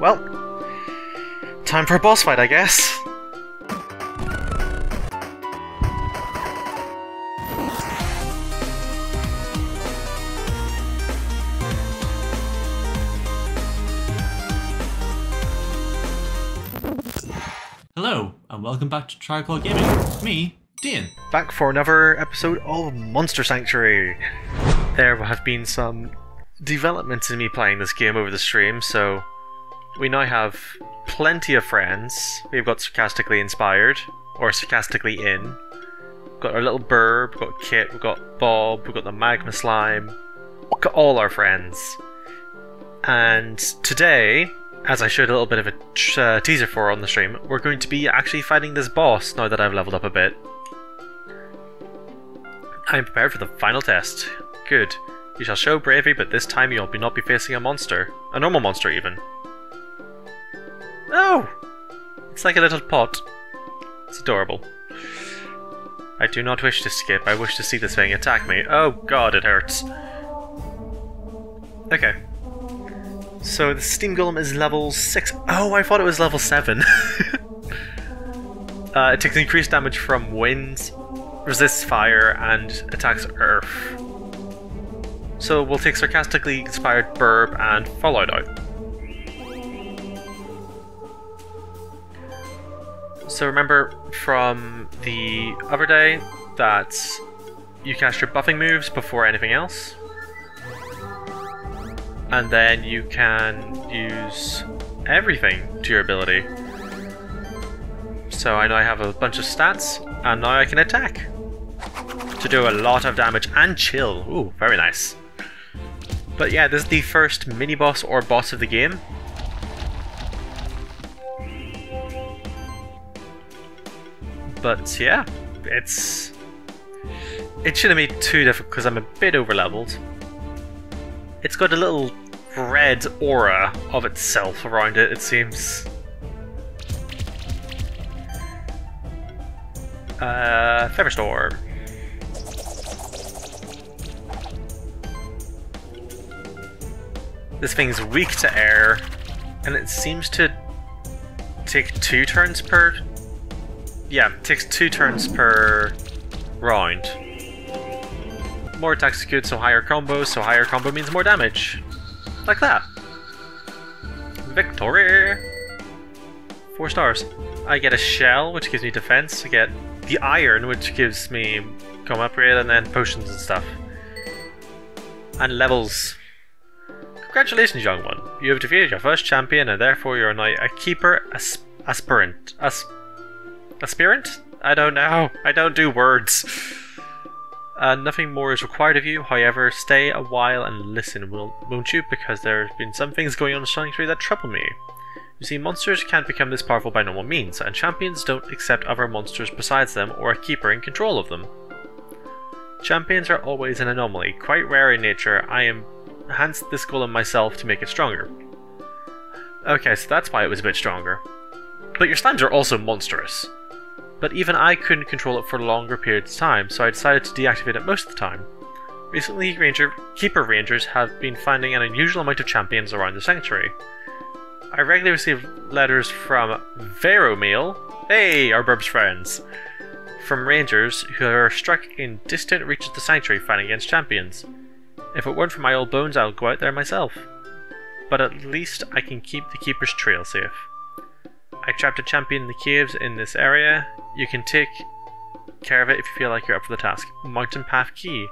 Well, time for a boss fight, I guess. Hello, and welcome back to Tri-Claw Gaming. It's me, Dane. Back for another episode of Monster Sanctuary. There have been some developments in me playing this game over the stream, so we now have plenty of friends. We've got Sarcastically Inspired, or Sarcastically In. We've got our little Burb, we've got Kit, we've got Bob, we've got the Magma Slime. We've got all our friends. And today, as I showed a little bit of a teaser for on the stream, we're going to be actually fighting this boss now that I've leveled up a bit. I am prepared for the final test. Good. You shall show bravery, but this time you'll not be facing a monster. A normal monster, even. Oh! It's like a little pot. It's adorable. I do not wish to skip. I wish to see this thing attack me. Oh god, it hurts. Okay. So the Steam Golem is level 6. Oh, I thought it was level 7. It takes increased damage from wind, resists fire, and attacks earth. So we'll take Sarcastically Inspired, Burb, and Fallout out. So remember from the other day that you cast your buffing moves before anything else. And then you can use everything to your ability. So I now have a bunch of stats, and now I can attack to do a lot of damage and chill. Ooh, very nice. But yeah, this is the first mini-boss or boss of the game. But yeah, it shouldn't be too difficult because I'm a bit over-leveled. It's got a little red aura of itself around it, it seems. Feverstorm. This thing's weak to air, and it seems to take two turns per... Yeah, it takes two turns per round. More attacks is good, so higher combo. So higher combo means more damage. Like that. Victory! 4 stars. I get a shell, which gives me defense. I get the iron, which gives me combo upgrade, and then potions and stuff. And levels. Congratulations, young one. You have defeated your first champion, and therefore you are now a Keeper Aspirant. Aspirant? I don't know. I don't do words. Nothing more is required of you, however, stay a while and listen, won't you? Because there have been some things going on in Shining Tree that trouble me. You see, monsters can't become this powerful by normal means, and champions don't accept other monsters besides them or a keeper in control of them. Champions are always an anomaly, quite rare in nature. I enhanced this golem myself to make it stronger. Okay, so that's why it was a bit stronger. But your slimes are also monstrous. But even I couldn't control it for longer periods of time, so I decided to deactivate it most of the time. Recently, Keeper Rangers have been finding an unusual amount of champions around the sanctuary. I regularly receive letters from Veromail, hey, our Burb's friends, from Rangers who are struck in distant reaches of the sanctuary fighting against champions. If it weren't for my old bones, I would go out there myself. But at least I can keep the Keeper's trail safe. I trapped a champion in the caves in this area. You can take care of it if you feel like you're up for the task. Mountain Path Key.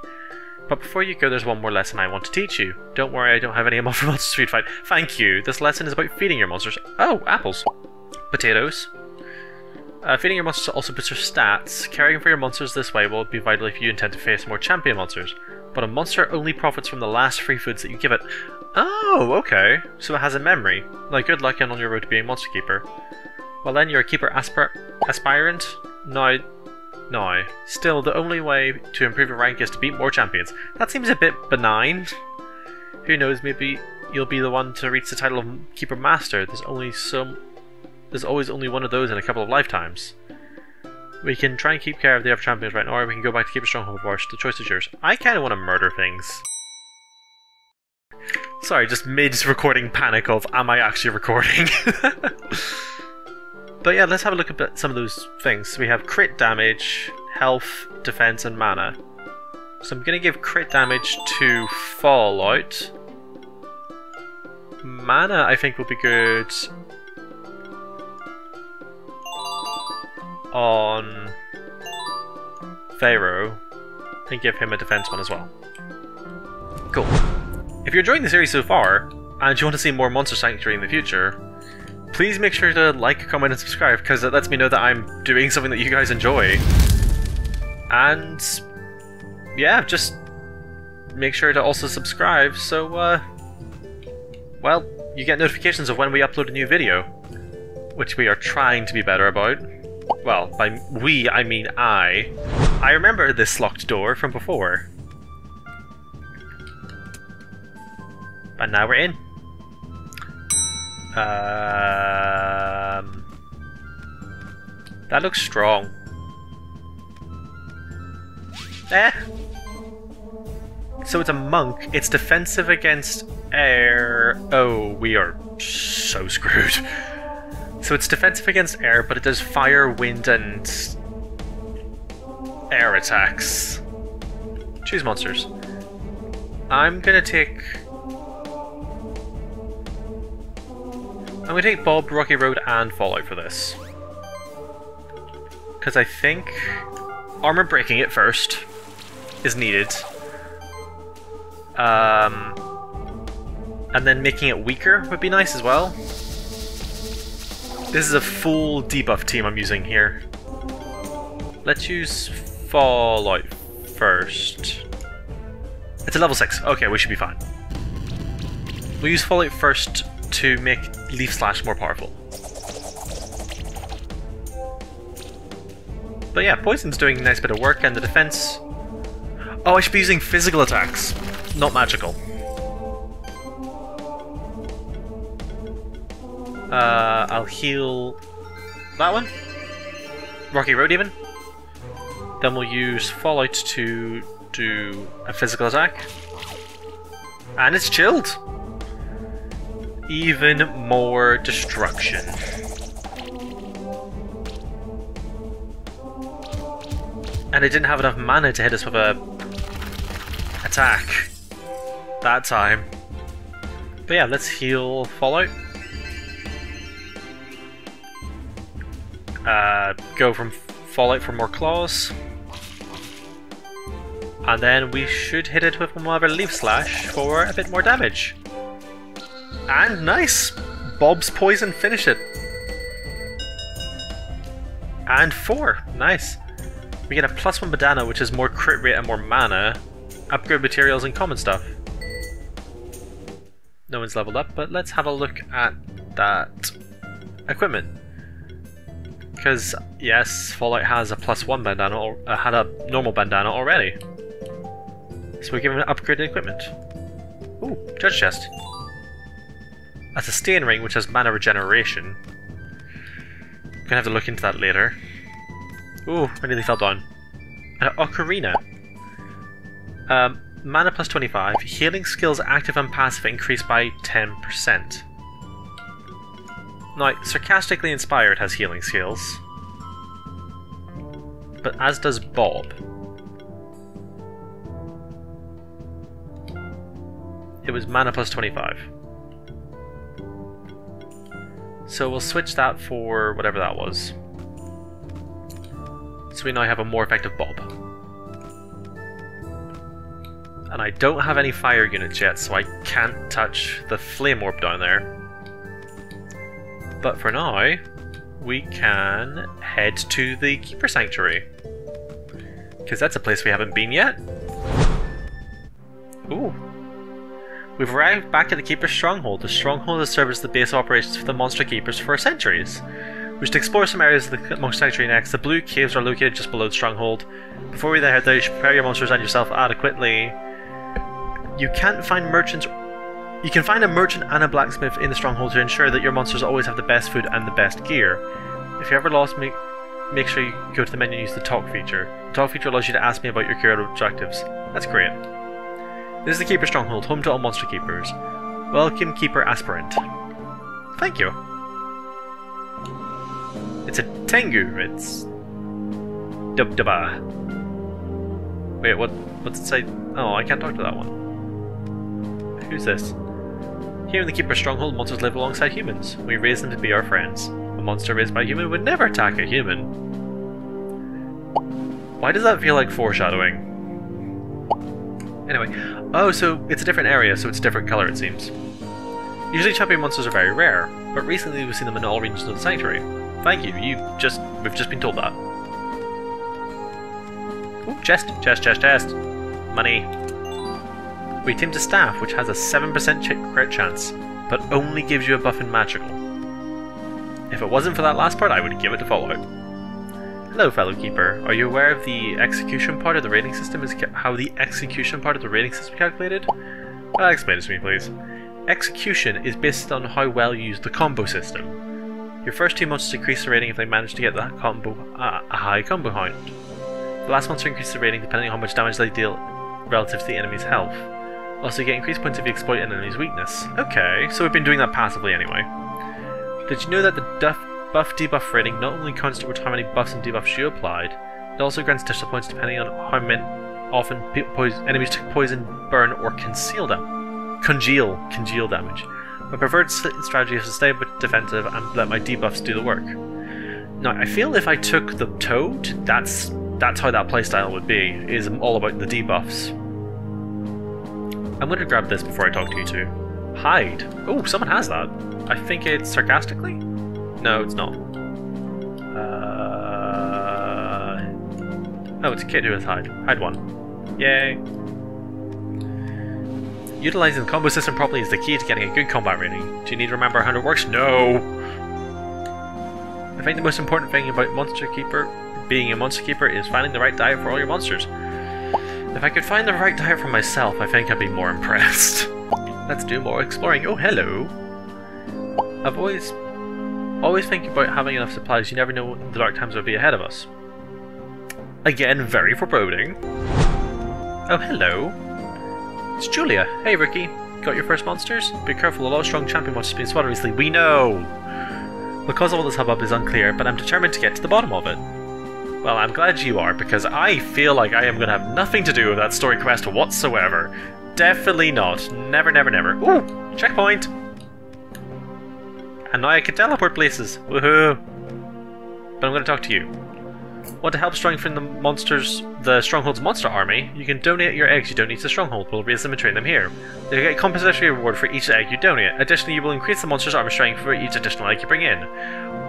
But before you go, there's one more lesson I want to teach you. Don't worry, I don't have any more for monsters to fight. Thank you. This lesson is about feeding your monsters. Oh, apples. Potatoes. Feeding your monsters also boosts your stats. Caring for your monsters this way will be vital if you intend to face more champion monsters. But a monster only profits from the last 3 foods that you give it. Oh, okay. So it has a memory. Now good luck and on your road to being Monster Keeper. Well then, you're a Keeper Aspirant? No. Still, the only way to improve your rank is to beat more champions. That seems a bit benign. Who knows, maybe you'll be the one to reach the title of Keeper Master. There's always only one of those in a couple of lifetimes. We can try and keep care of the other champions right now, or we can go back to Keeper Stronghold. The choice is yours. I kind of want to murder things. Sorry, just mid-recording panic of, am I actually recording? But yeah, let's have a look at some of those things. We have crit damage, health, defense, and mana. So I'm going to give crit damage to Fallout. Mana, I think, will be good on Feyre, and give him a defense one as well. Cool. If you're enjoying the series so far, and you want to see more Monster Sanctuary in the future, please make sure to like, comment, and subscribe, because it lets me know that I'm doing something that you guys enjoy. And yeah, just make sure to also subscribe so, well, you get notifications of when we upload a new video, which we are trying to be better about. Well, by we, I mean I. I remember this locked door from before. And now we're in. That looks strong. Eh. So it's a monk. It's defensive against air. Oh, we are so screwed. So it's defensive against air, but it does fire, wind, and air attacks. Choose monsters. I'm gonna take Bob, Rocky Road, and Fallout for this. Because I think armor breaking it first is needed. And then making it weaker would be nice as well. This is a full debuff team I'm using here. Let's use Fallout first. It's a level 6. Okay, we should be fine. We'll use Fallout first to make Leaf Slash more powerful. But yeah, Poison's doing a nice bit of work, and the defense... Oh, I should be using physical attacks, not magical. I'll heal that one. Rocky Road even. Then we'll use Fallout to do a physical attack. And it's chilled! Even more destruction. And it didn't have enough mana to hit us with a attack that time. But yeah, let's heal Fallout. Go from Fallout for more claws. And then we should hit it with another Leaf Slash for a bit more damage. And nice! Bob's Poison finished it. And 4. Nice. We get a +1 bandana, which is more crit rate and more mana. Upgrade materials and common stuff. No one's leveled up, but let's have a look at that equipment. Because, yes, Fallout has a +1 bandana, or had a normal bandana already. So we're given an upgraded equipment. Ooh, Judge Chest. A sustain ring, which has mana regeneration. I'm gonna have to look into that later. Ooh, I nearly fell down. An ocarina. Mana +25. Healing skills active and passive increased by 10%. Now, Sarcastically Inspired has healing skills. But as does Bob. It was mana +25. So we'll switch that for whatever that was. So we now have a more effective Bob. And I don't have any fire units yet, so I can't touch the flame orb down there. But for now, we can head to the Keeper Sanctuary. Because that's a place we haven't been yet. Ooh. We've arrived back at the Keeper Stronghold. The Stronghold has served as the base of operations for the Monster Keepers for centuries. We should explore some areas of the Monster Sanctuary next. The Blue Caves are located just below the Stronghold. Before we head there, you should prepare your monsters and yourself adequately. You can find a merchant and a blacksmith in the Stronghold to ensure that your monsters always have the best food and the best gear. If you're ever lost, make sure you go to the menu and use the Talk feature. The Talk feature allows you to ask me about your gear and objectives. That's great. This is the Keeper Stronghold, home to all Monster Keepers. Welcome, Keeper Aspirant. Thank you. It's a Tengu. It's... Dubdubba. Wait, what? What's it say? Oh, I can't talk to that one. Who's this? Here in the Keeper Stronghold, monsters live alongside humans. We raise them to be our friends. A monster raised by a human would never attack a human. Why does that feel like foreshadowing? Anyway, oh, so it's a different area, so it's a different colour, it seems. Usually champion monsters are very rare, but recently we've seen them in all regions of the Sanctuary. Thank you, we've just been told that. Ooh, chest! Money! We teamed a staff, which has a 7% crit chance, but only gives you a buff in magical. If it wasn't for that last part, I would give it to Fallout. Hello, fellow Keeper. Are you aware of the execution part of the rating system is how the execution part of the rating system is calculated? Explain it to me, please. Execution is based on how well you use the combo system. Your first two monsters increase the rating if they manage to get that combo a high combo hound. The last monster increases the rating depending on how much damage they deal relative to the enemy's health. Also, you get increased points if you exploit an enemy's weakness. Okay, so we've been doing that passively anyway. Did you know that the buff-debuff rating not only counts towards how many buffs and debuffs you applied, it also grants additional points depending on how many often enemies took poison, burn, or congeal damage. My preferred strategy is to stay a bit defensive and let my debuffs do the work. Now, I feel if I took the Toad, that's how that playstyle would be, is all about the debuffs. I'm going to grab this before I talk to you two. Hide! Oh, someone has that! I think it's sarcastically? No, it's not. Oh, it's a kid who has hide. Hide one. Yay! Utilizing the combo system properly is the key to getting a good combat rating. Do you need to remember how it works? No! I think the most important thing about being a monster keeper is finding the right diet for all your monsters. If I could find the right diet for myself, I think I'd be more impressed. Let's do more exploring. Oh, hello! I've always think about having enough supplies. You never know what the dark times will be ahead of us. Again, very foreboding. Oh, hello. It's Julia. Hey, Ricky. Got your first monsters? Be careful, a lot of strong champion monsters have been spotted recently. We know! The cause of all this hubbub is unclear, but I'm determined to get to the bottom of it. Well, I'm glad you are, because I feel like I am going to have nothing to do with that story quest whatsoever. Definitely not. Never, never, never. Ooh! Checkpoint! And now I can teleport places! Woohoo! But I'm going to talk to you. Want to help strengthen the Stronghold's monster army? You can donate your eggs you donate to the Stronghold. We'll raise them and train them here. You'll get a compensatory reward for each egg you donate. Additionally, you will increase the monster's armor strength for each additional egg you bring in.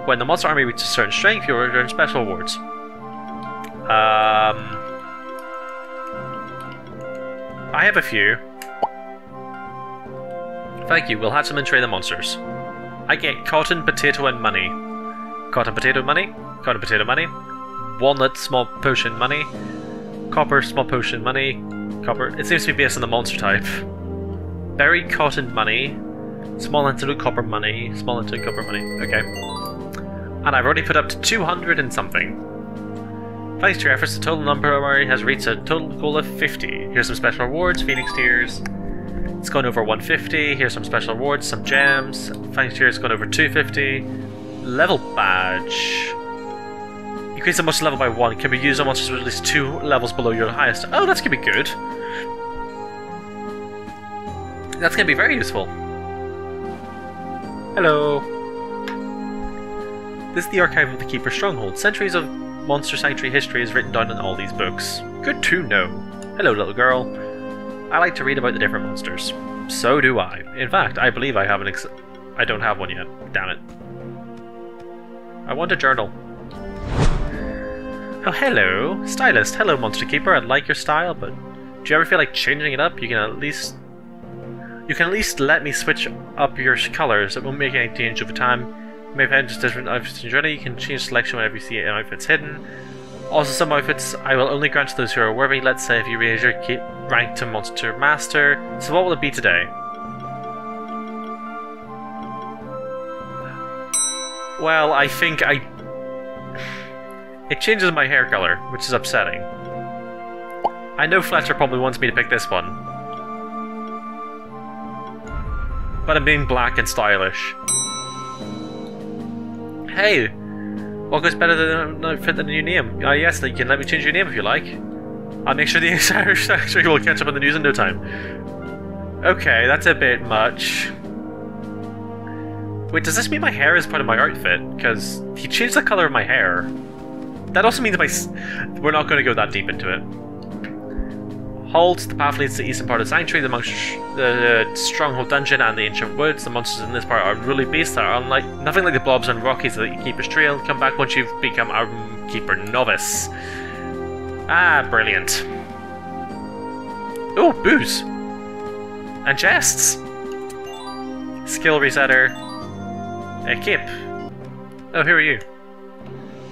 When the monster army reaches a certain strength, you'll earn special rewards. I have a few. Thank you, we'll hatch them and train the monsters. I get cotton, potato, and money. Cotton, potato, money. Cotton, potato, money. Walnut, small potion, money. Copper, small potion, money. Copper. It seems to be based on the monster type. Berry, cotton, money. Small antidote, copper, money. Small antidote, copper, money. Okay. And I've already put up to 200 and something. Thanks to your efforts, the total number has reached a total goal of 50. Here's some special rewards, Phoenix Tears. It's gone over 150, here's some special rewards, some gems. Thanks to here, it's gone over 250. Level badge. Increase the monster level by 1. Can be used on monsters with at least 2 levels below your highest. Oh, that's going to be good. That's going to be very useful. Hello. This is the archive of the Keeper Stronghold. Centuries of Monster Sanctuary history is written down in all these books. Good to know. Hello, little girl. I like to read about the different monsters. So do I. In fact, I believe I have an I don't have one yet. Damn it. I want a journal. Oh, hello! Stylist! Hello, Monster Keeper. I'd like your style, but... do you ever feel like changing it up? You can at least let me switch up your colours. It won't make any change over time. You may have had just different outfits in journey. You can change selection whenever you see an outfit's hidden. Also, some outfits I will only grant to those who are worthy. Let's say if you raise your rank to Monster Master. So what will it be today? Well, I think it changes my hair colour, which is upsetting. I know Fletcher probably wants me to pick this one. but I'm being black and stylish. Hey, what goes better than an outfit than a new name? Ah, yes, you can let me change your name if you like. I'll make sure the entire sanctuary will catch up on the news in no time. Okay, that's a bit much. Wait, does this mean my hair is part of my outfit? Because he changed the color of my hair. That also means my... We're not going to go that deep into it. Halt, the path leads to the eastern part of the sanctuary, the stronghold dungeon and the ancient woods. The monsters in this part are unruly beasts that are unlike nothing like the blobs and rockies that you keeper's trail. Come back once you've become our keeper novice. Ah, brilliant. Oh, booze. And chests. Skill resetter. Keep. Oh, who are you?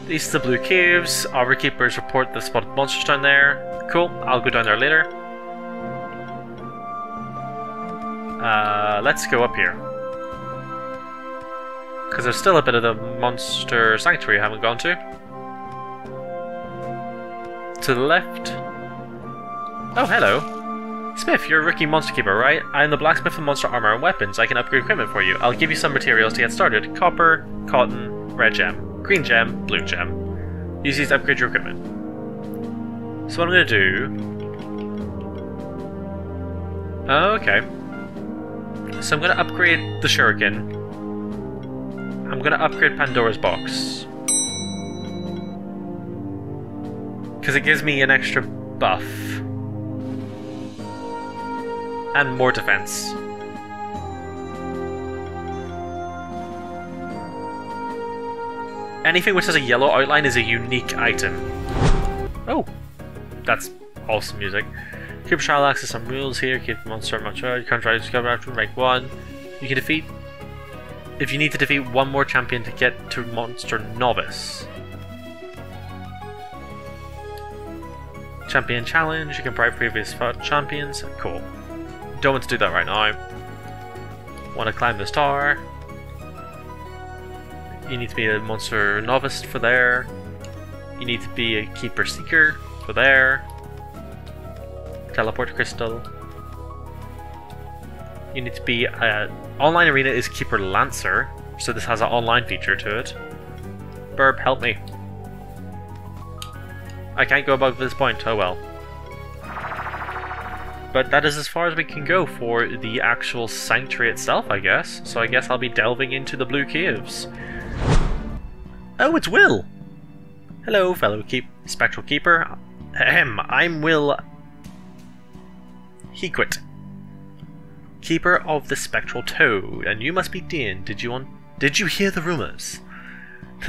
These are the blue caves. Our keepers report the spotted monsters down there. Cool, I'll go down there later. Let's go up here. Because there's still a bit of the monster sanctuary I haven't gone to. To the left. Oh, hello. Smith, you're a rookie monster keeper, right? I'm the blacksmith of monster armor and weapons. I can upgrade equipment for you. I'll give you some materials to get started. Copper, cotton, red gem, green gem, blue gem. Use these to upgrade your equipment. So what I'm going to do... Okay. So I'm going to upgrade the shuriken. I'm going to upgrade Pandora's box. Because it gives me an extra buff. And more defense. Anything which has a yellow outline is a unique item. Oh! That's awesome music. Keep trial access some rules here. Keep monster much. You can't try to discover after rank 1. You can defeat... If you need to defeat one more champion to get to monster novice. Champion challenge. You can bribe previous champions. Cool. Don't want to do that right now. Want to climb this tower. You need to be a monster novice for there. You need to be a keeper seeker for there. Teleport crystal. You need to be a... Online arena is keeper lancer. So this has an online feature to it. Burb, help me. I can't go above this point. Oh well. But that is as far as we can go for the actual sanctuary itself, I guess. So I guess I'll be delving into the blue caves. Oh, it's Will! Hello, fellow Spectral Keeper. Ahem, I'm Will Hequit, Keeper of the Spectral Toad, and you must be Dane. Did you hear the rumours?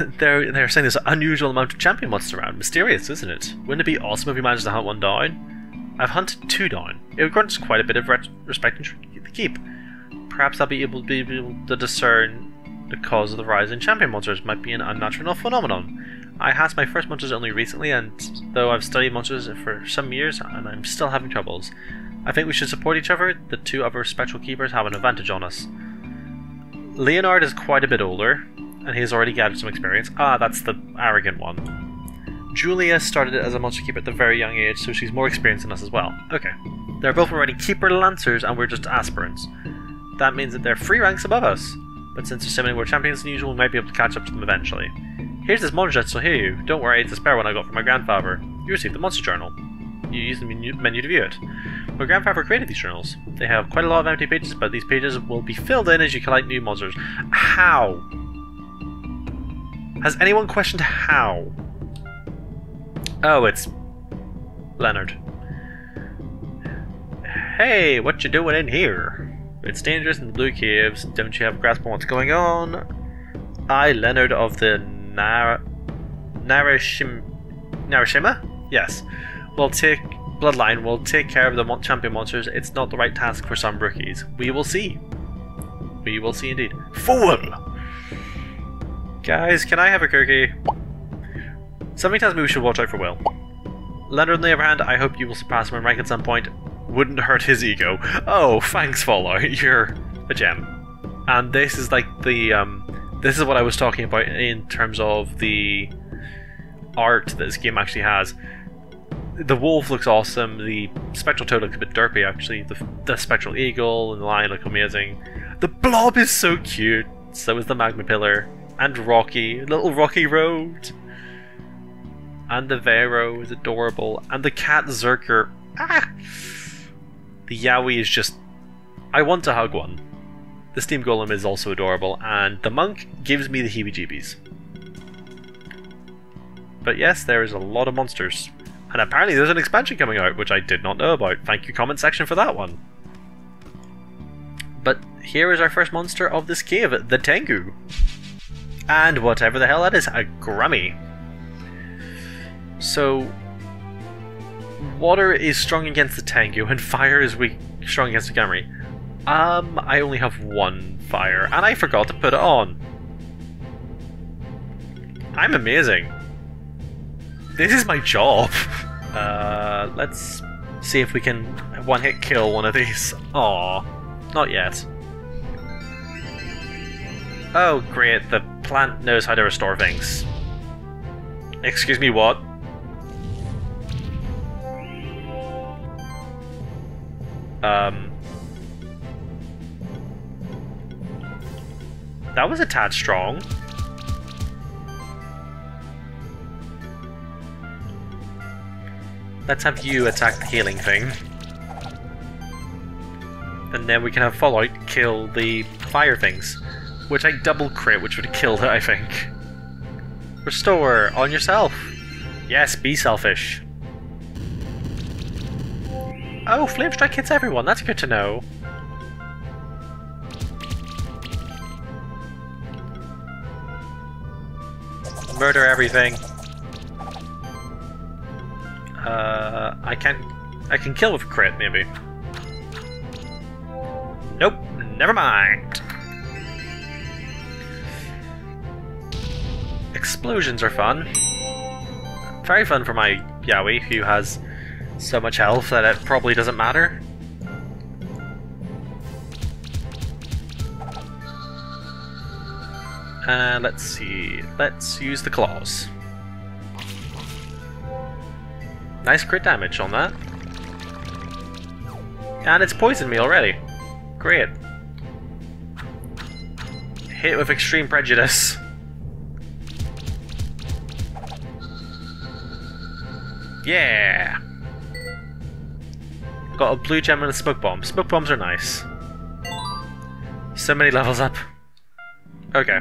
They're saying there's an unusual amount of champion monsters around. Mysterious, isn't it? Wouldn't it be awesome if you managed to hunt one down? I've hunted 2 down. It grants quite a bit of respect and the keep. Perhaps I'll be able to discern the cause of the rise in champion monsters. Might be an unnatural phenomenon. I hatched my first monsters only recently, and though I've studied monsters for some years, and I'm still having troubles. I think we should support each other. The 2 other spectral keepers have an advantage on us. Leonard is quite a bit older, and he's already gathered some experience. Ah, that's the arrogant one. Julia started it as a monster keeper at a very young age, so she's more experienced than us as well. Okay. They're both already keeper lancers, and we're just aspirants. That means that they're 3 ranks above us. But since there's so many more champions than usual, we might be able to catch up to them eventually. Here's this monster that's still here. Don't worry, it's a spare one I got from my grandfather. You received the monster journal. You use the menu to view it. My grandfather created these journals. They have quite a lot of empty pages, but these pages will be filled in as you collect new monsters. How? Has anyone questioned how? Oh, it's Leonard. Hey, what you doing in here? It's dangerous in the blue caves. Don't you have a grasp on what's going on? I, Leonard of the Narashima? Yes. Bloodline will take care of the champion monsters. It's not the right task for some rookies. We will see. We will see indeed. Fool! Guys, can I have a cookie? Something tells me we should watch out for Will. Leonard, on the other hand, I hope you will surpass him in rank at some point. Wouldn't hurt his ego. Oh, thanks, Fallout. You're a gem. And this is like the, this is what I was talking about in terms of the art that this game actually has. The wolf looks awesome. The spectral toad looks a bit derpy, actually. The spectral eagle and the lion look amazing. The blob is so cute. So is the magma pillar. And Rocky. Little Rocky Road. And the Vero is adorable. And the cat Zerker. Ah! The Yowie is just... I want to hug one. The Steam Golem is also adorable. And the monk gives me the heebie-jeebies. But yes, there is a lot of monsters. And apparently there's an expansion coming out, which I did not know about. Thank you, comment section, for that one. But here is our first monster of this cave, the Tengu. And whatever the hell that is, a Grammy. So, water is strong against the Tengu, and fire is weak, strong against the Grammy. I only have one fire, and I forgot to put it on. I'm amazing. This is my job. Let's see if we can one-hit kill one of these. Aww. Not yet. Oh great, the plant knows how to restore Vinx. Excuse me, what? That was a tad strong. Let's have you attack the healing thing. And then we can have Fallout kill the fire things. Which I double crit, which would have killed it, I think. Restore on yourself. Yes, be selfish. Oh, Flamestrike hits everyone, that's good to know. Murder everything. I can kill with a crit, maybe. Nope, never mind. Explosions are fun. Very fun for my Yowie, who has so much health that it probably doesn't matter. Let's see. Let's use the claws. Nice crit damage on that. And it's poisoned me already. Great. Hit with extreme prejudice. Yeah! Got a blue gem and a smoke bomb. Smoke bombs are nice. So many levels up. Okay.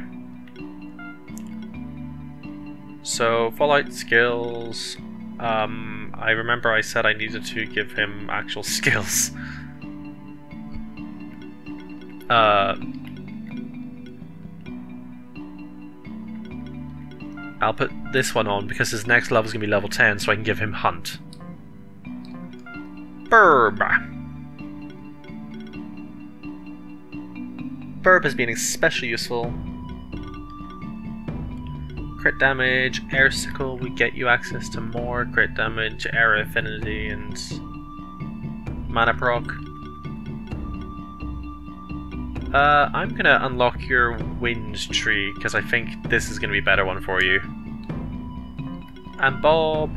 So, Fallout skills. I remember I said I needed to give him actual skills. I'll put this one on because his next level is going to be level 10, so I can give him Hunt. Burb! Burb has been especially useful. Crit damage, air sickle would get you access to more crit damage, air affinity, and mana proc. I'm going to unlock your wind tree, because I think this is going to be a better one for you. And Bob.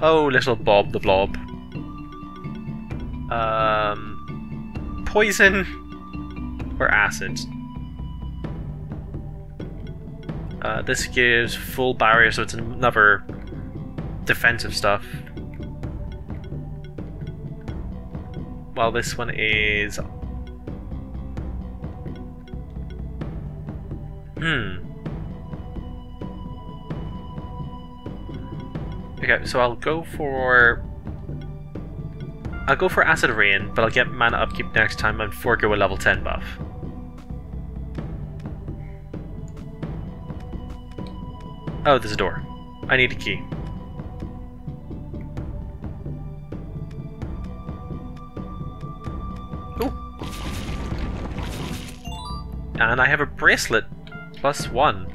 Oh, little Bob the Blob. Poison or acid. This gives full barrier, so it's another defensive stuff. Well, this one is... Okay, so I'll go for Acid Rain, but I'll get mana upkeep next time and forego a level 10 buff. Oh, there's a door. I need a key. Ooh. And I have a bracelet. +1.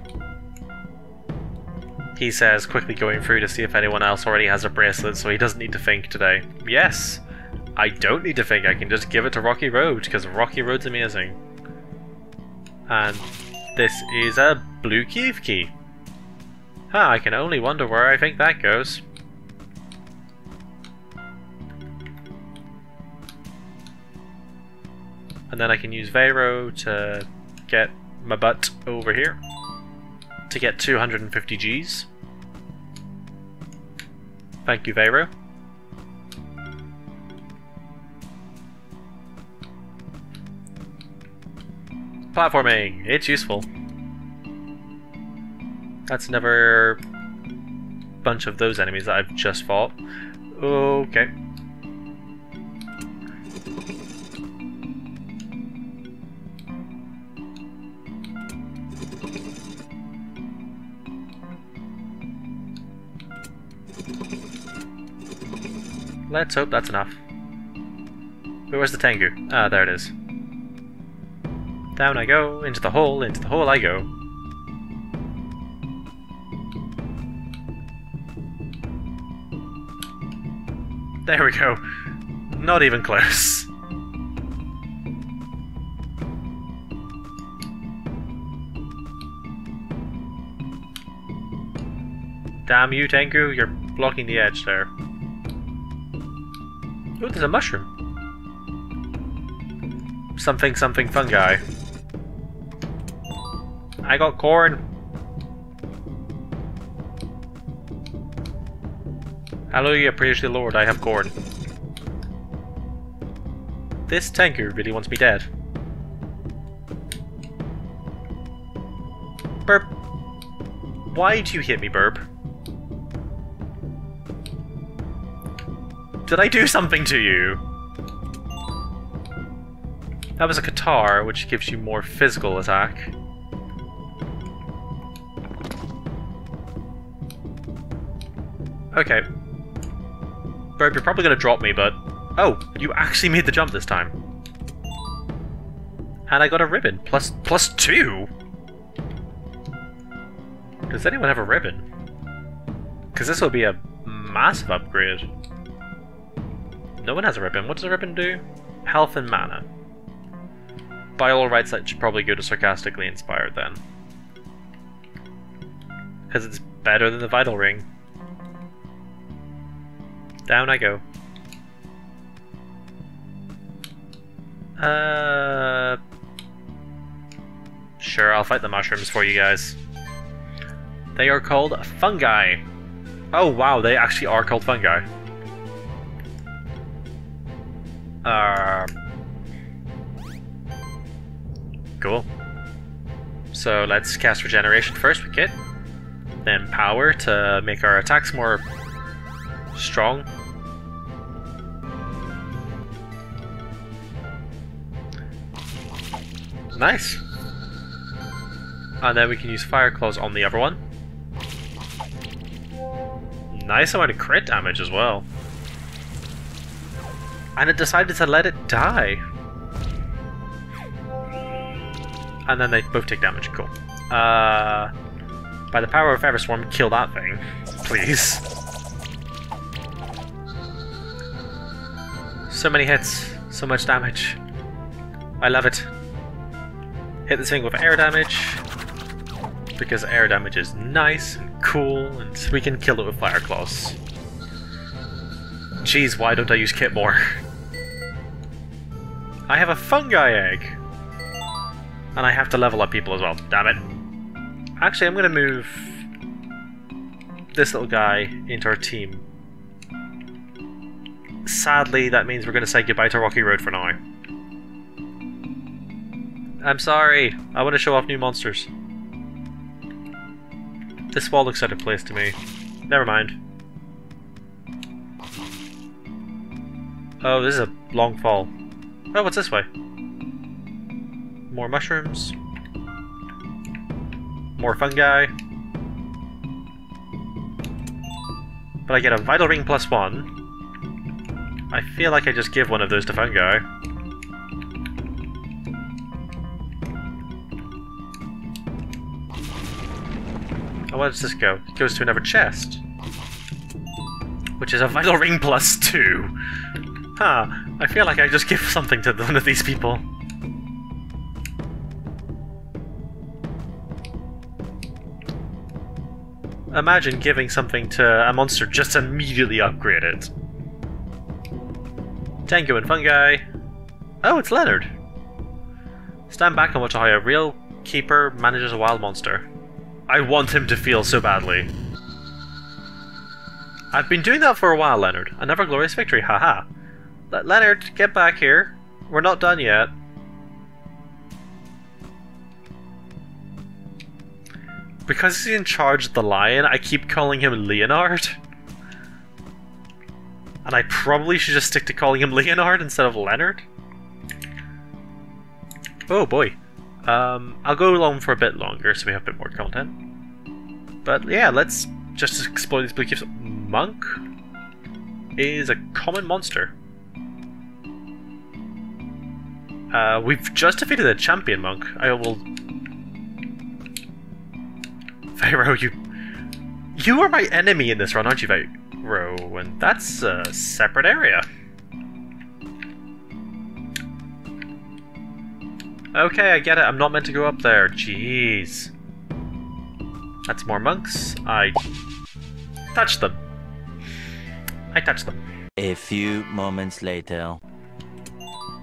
He says, quickly going through to see if anyone else already has a bracelet, so he doesn't need to think today. Yes! I don't need to think, I can just give it to Rocky Road, because Rocky Road's amazing. And this is a blue cave key. Huh, I can only wonder where I think that goes. And then I can use Vero to get my butt over here to get 250 Gs. Thank you, Vero. Platforming, it's useful. That's another bunch of those enemies that I've just fought. Okay. Let's hope that's enough. Where was the Tengu? Ah, there it is. Down I go, into the hole I go. There we go. Not even close. Damn you, Tengu, you're blocking the edge there. Oh, there's a mushroom. Something, something fungi. I got corn. Hallelujah, praise the Lord, I have corn. This Tengu really wants me dead. Burp. Why do you hit me, Burp? Did I do something to you? That was a Katar, which gives you more physical attack. Okay. Burp, you're probably going to drop me, but... Oh, you actually made the jump this time. And I got a ribbon. Plus two! Does anyone have a ribbon? Because this will be a massive upgrade. No one has a ribbon. What does a ribbon do? Health and mana. By all rights, that should probably go to Sarcastically Inspired then. Because it's better than the Vital Ring. Down I go. Sure, I'll fight the mushrooms for you guys. They are called fungi. Oh wow, they actually are called fungi. Cool. So let's cast regeneration first with Kit. Then power to make our attacks more strong. Nice! And then we can use Fire Claws on the other one. Nice amount of crit damage as well. And it decided to let it die. And then they both take damage, cool. By the power of Feverstorm, kill that thing, please. So many hits, so much damage. I love it. Hit this thing with air damage, because air damage is nice and cool, and we can kill it with Fire Claws. Jeez, why don't I use Kit more? I have a fungi egg! And I have to level up people as well, damn it. Actually, I'm gonna move this little guy into our team. Sadly, that means we're gonna say goodbye to Rocky Road for now. I'm sorry. I want to show off new monsters. This wall looks out of place to me. Never mind. Oh, this is a long fall. Oh, what's this way? More mushrooms. More fungi. But I get a Vital Ring plus one. I feel like I just give one of those to fungi. Oh, where does this go? It goes to another chest. Which is a Vital Ring plus two. Huh, I feel like I just give something to one of these people. Imagine giving something to a monster just to immediately upgrade it. Tengu and fungi. Oh, it's Leonard. Stand back and watch how a real keeper manages a wild monster. I want him to feel so badly. I've been doing that for a while, Leonard. Another glorious victory, haha. Leonard, get back here. We're not done yet. Because he's in charge of the lion, I keep calling him Leonard. And I probably should just stick to calling him Leonard instead of Leonard. Oh boy. I'll go along for a bit longer so we have a bit more content. But yeah, let's just explore these blue keeps. Monk is a common monster. We've just defeated a champion monk. I will... Feyre, you are my enemy in this run, aren't you, Feyre? And that's a separate area. Okay, I get it. I'm not meant to go up there. Jeez. That's more monks. I touched them. A few moments later.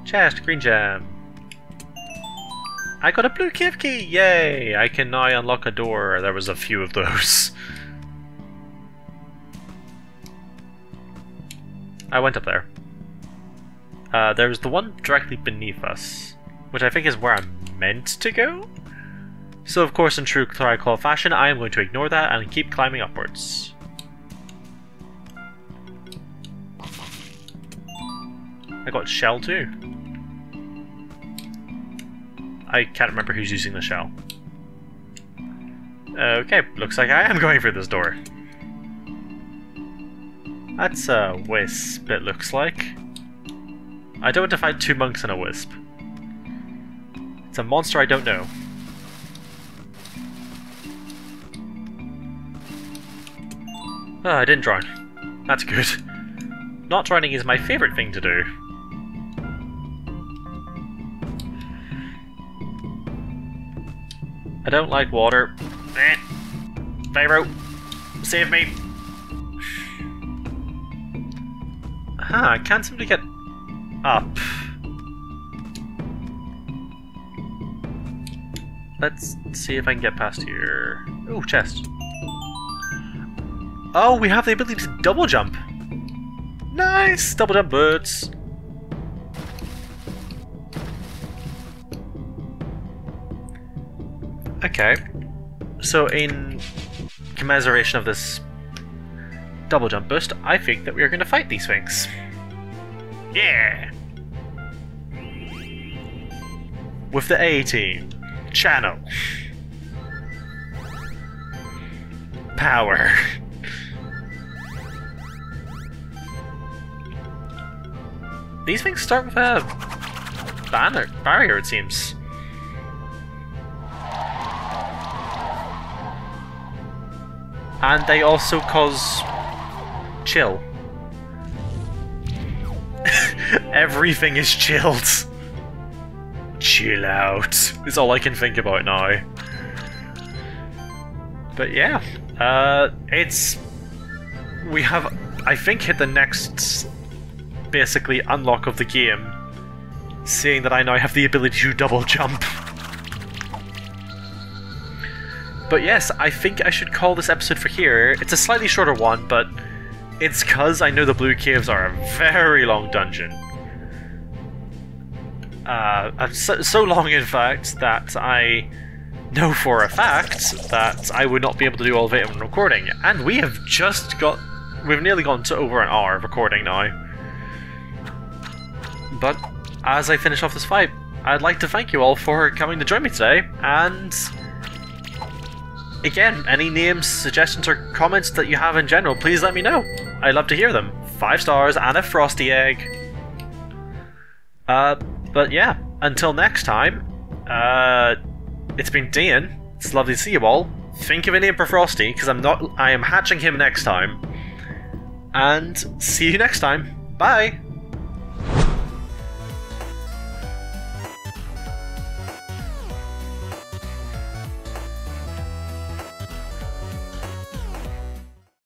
Chest, green gem. I got a blue cave key! Yay! I can now unlock a door. There was a few of those. I went up there. There was the one directly beneath us, which I think is where I'm meant to go? So of course in true Tri-Claw fashion, I am going to ignore that and keep climbing upwards. I got shell too. I can't remember who's using the shell. Okay, looks like I am going through this door. That's a wisp, it looks like. I don't want to fight two monks and a wisp. It's a monster I don't know. Oh, I didn't drown. That's good. Not drowning is my favourite thing to do. I don't like water. Feyre, save me! Huh, I can't seem to get up. Let's see if I can get past here. Ooh, chest. Oh, we have the ability to double jump! Nice! Double jump birds! Okay, so in commiseration of this double jump burst, I think that we are going to fight these Vinx. Yeah! With the A-Team. Channel. Power. These Vinx start with a barrier, it seems. And they also cause... chill. Everything is chilled. Chill out. Is all I can think about now. But yeah. We have, I think, hit the next... basically unlock of the game. Seeing that I now have the ability to double jump. But yes, I think I should call this episode for here. It's a slightly shorter one, but it's because I know the Blue Caves are a very long dungeon. So long, in fact, that I know for a fact that I would not be able to do all of it in recording. And we have just got... we've nearly gone to over an hour of recording now. But as I finish off this fight, I'd like to thank you all for coming to join me today, and... again, any names, suggestions, or comments that you have in general, please let me know. I love to hear them. 5 stars and a frosty egg. But yeah, until next time, it's been Dane. It's lovely to see you all. Think of a name for Frosty, because I am hatching him next time. And see you next time. Bye!